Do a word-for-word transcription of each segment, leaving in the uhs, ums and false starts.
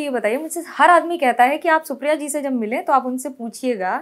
ये बताइए, मुझसे हर आदमी कहता है कि आप सुप्रिया जी से जब मिले तो आप उनसे पूछिएगा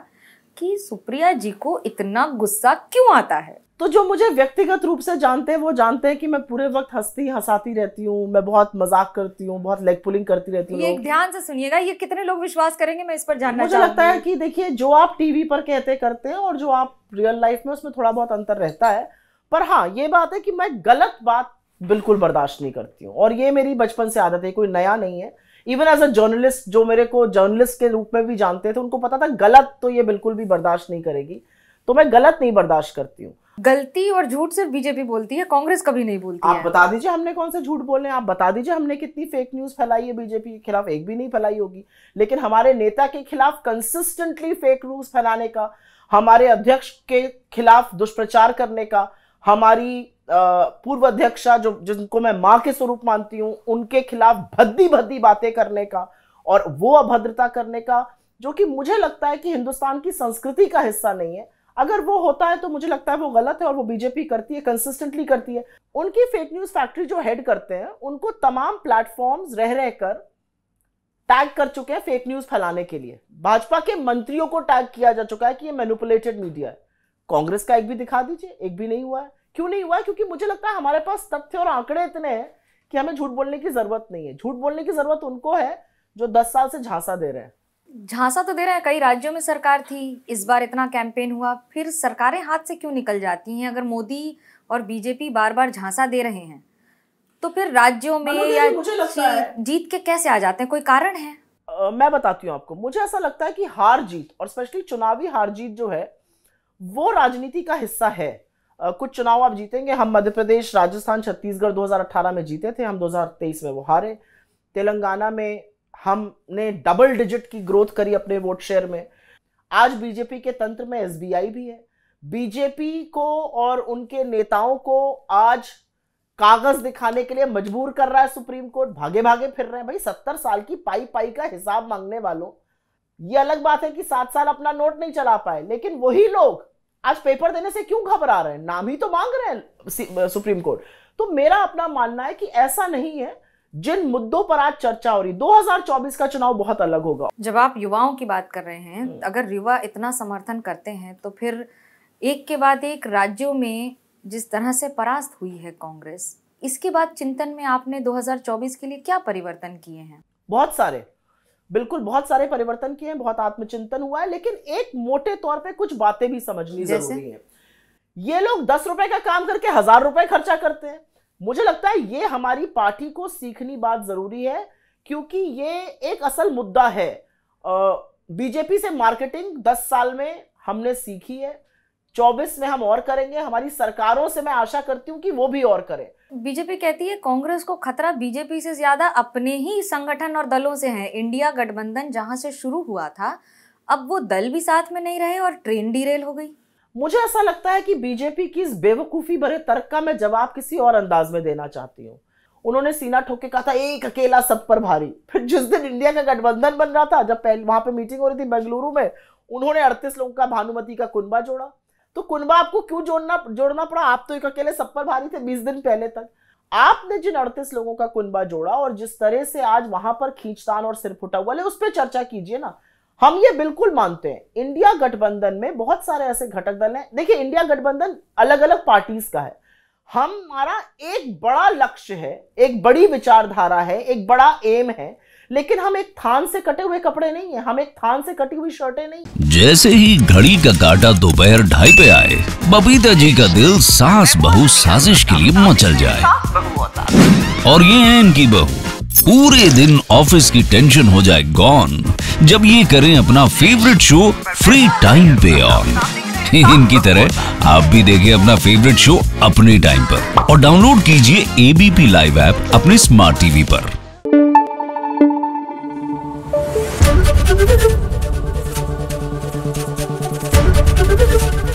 कि सुप्रिया जी को इतना गुस्सा क्यों आता है। तो जो मुझे व्यक्तिगत रूप से जानते हैं वो जानते हैं कि मैं पूरे वक्त हंसती हंसाती रहती हूँ, मैं बहुत मजाक करती हूँ, बहुत लेग पुलिंग करती रहती हूँ। ये ध्यान से सुनिएगा, ये कितने लोग विश्वास करेंगे मैं इस पर जानना चाहूंगी। मुझे लगता है कि देखिए, जो आप टीवी पर कहते करते हैं और जो आप रियल लाइफ में, उसमें थोड़ा बहुत अंतर रहता है। पर हाँ, ये बात है कि मैं गलत बात बिल्कुल बर्दाश्त नहीं करती हूँ और ये मेरी बचपन से आदत है, कोई नया नहीं है। इवन एज अ जर्नलिस्ट, जो मेरे को जर्नलिस्ट के रूप में भी जानते थे, उनको पता था गलत तो ये बिल्कुल भी बर्दाश्त नहीं करेगी, तो मैं गलत नहीं बर्दाश्त करती हूँ। गलती और झूठ सिर्फ बीजेपी बोलती है, कांग्रेस कभी नहीं बोलती। आप बता दीजिए हमने कौन से झूठ बोले हैं, आप बता दीजिए हमने कितनी फेक न्यूज फैलाई है बीजेपी के खिलाफ, एक भी नहीं फैलाई होगी। लेकिन हमारे नेता के खिलाफ कंसिस्टेंटली फेक न्यूज फैलाने का, हमारे अध्यक्ष के खिलाफ दुष्प्रचार करने का, हमारी पूर्व अध्यक्षा जो जिनको मैं माँ के स्वरूप मानती हूँ उनके खिलाफ भद्दी भद्दी बातें करने का और वो अभद्रता करने का, जो कि मुझे लगता है कि हिंदुस्तान की संस्कृति का हिस्सा नहीं है। अगर वो होता है तो मुझे लगता है वो गलत है और वो बीजेपी करती है, कंसिस्टेंटली करती है। उनकी फेक न्यूज फैक्ट्री जो हेड करते हैं उनको तमाम प्लेटफॉर्म्स रह रहकर टैग कर चुके हैं फेक न्यूज फैलाने के लिए। भाजपा के मंत्रियों को टैग किया जा चुका है कि ये मैनिपुलेटेड मीडिया है। कांग्रेस का एक भी दिखा दीजिए, एक भी नहीं हुआ है। क्यों नहीं हुआ है? क्योंकि मुझे लगता है हमारे पास तथ्य और आंकड़े इतने हैं कि हमें झूठ बोलने की जरूरत नहीं है। झूठ बोलने की जरूरत उनको है जो दस साल से झांसा दे रहे हैं। झांसा तो दे रहे हैं, कई राज्यों में सरकार थी, इस बार इतना कैंपेन हुआ, फिर सरकारें हाथ से क्यों निकल जाती हैं? अगर मोदी और बीजेपी बार बार झांसा दे रहे हैं तो फिर राज्यों में या मुझे लगता है जीत के कैसे आ जाते हैं? कोई कारण है? आ, मैं बताती हूँ आपको। मुझे ऐसा लगता है कि हार जीत और स्पेशली चुनावी हार जीत जो है वो राजनीति का हिस्सा है। Uh, कुछ चुनाव आप जीतेंगे। हम मध्य प्रदेश, राजस्थान, छत्तीसगढ़ दो हज़ार अठारह में जीते थे, हम दो हज़ार तेईस में वो हारे। तेलंगाना में हमने डबल डिजिट की ग्रोथ करी अपने वोट शेयर में। आज बीजेपी के तंत्र में एसबीआई भी है। बीजेपी को और उनके नेताओं को आज कागज दिखाने के लिए मजबूर कर रहा है सुप्रीम कोर्ट। भागे भागे फिर रहे हैं भाई, सत्तर साल की पाई पाई का हिसाब मांगने वालों। ये अलग बात है कि सात साल अपना नोट नहीं चला पाए, लेकिन वही लोग आज पेपर देने से क्यों घबरा रहे हैं? नाम ही तो मांग रहे हैं सुप्रीम कोर्ट। तो मेरा अपना मानना है कि ऐसा नहीं है। जिन मुद्दों पर आज चर्चा हो रही, दो हज़ार चौबीस का चुनाव बहुत अलग होगा। जब आप युवाओं की बात कर रहे हैं, अगर युवा इतना समर्थन करते हैं तो फिर एक के बाद एक राज्यों में जिस तरह से परास्त हुई है कांग्रेस, इसके बाद चिंतन में आपने दो हज़ार चौबीस के लिए क्या परिवर्तन किए हैं? बहुत सारे, बिल्कुल बहुत सारे परिवर्तन किए हैं, बहुत आत्मचिंतन हुआ है। लेकिन एक मोटे तौर पे कुछ बातें भी समझनी जरूरी है। ये लोग दस रुपए का काम करके हजार रुपए खर्चा करते हैं। मुझे लगता है ये हमारी पार्टी को सीखनी बात जरूरी है, क्योंकि ये एक असल मुद्दा है। बीजेपी से मार्केटिंग दस साल में हमने सीखी है, चौबीस में हम और करेंगे। हमारी सरकारों से मैं आशा करती हूँ कि वो भी और करें। बीजेपी कहती है कांग्रेस को खतरा बीजेपी से ज्यादा अपने ही संगठन और दलों से है। इंडिया गठबंधन जहां से शुरू हुआ था, अब वो दल भी साथ में नहीं रहे और ट्रेन डीरेल हो गई। मुझे ऐसा लगता है कि बीजेपी की इस बेवकूफी भरे तर्क का मैं जवाब किसी और अंदाज में देना चाहती हूँ। उन्होंने सीना ठोक के कहा था एक अकेला सब पर भारी। फिर जिस दिन इंडिया का गठबंधन बन रहा था, जब वहां पे मीटिंग हो रही थी बेंगलुरु में, उन्होंने अड़तीस लोगों का भानुमती का कुनबा जोड़ा। तो कुनबा आपको क्यों जोड़ना जोड़ना पड़ा? आप तो एक अकेले सब पर भारी थे बीस दिन पहले तक। आपने जिन अड़तीस लोगों का कुनबा जोड़ा और जिस तरह से आज वहां पर खींचतान और सिर फुटा हुआ, उस पर चर्चा कीजिए ना। हम ये बिल्कुल मानते हैं इंडिया गठबंधन में बहुत सारे ऐसे घटक दल हैं। देखिए, इंडिया गठबंधन अलग अलग पार्टीज का है। हमारा एक बड़ा लक्ष्य है, एक बड़ी विचारधारा है, एक बड़ा एम है, लेकिन हम एक थान से कटे हुए कपड़े नहीं है, हम एक थान से कटी हुई शर्टें नहीं। जैसे ही घड़ी का काटा दोपहर ढाई पे आए, बबीता जी का दिल सास बहू साजिश के लिए मचल जाए। और ये है इनकी बहू। पूरे दिन ऑफिस की टेंशन हो जाए गॉन जब ये करें अपना फेवरेट शो फ्री टाइम पे ऑन। इनकी तरह आप भी देखें अपना फेवरेट शो अपने टाइम पर और डाउनलोड कीजिए एबीपी लाइव ऐप अपने स्मार्ट टीवी पर।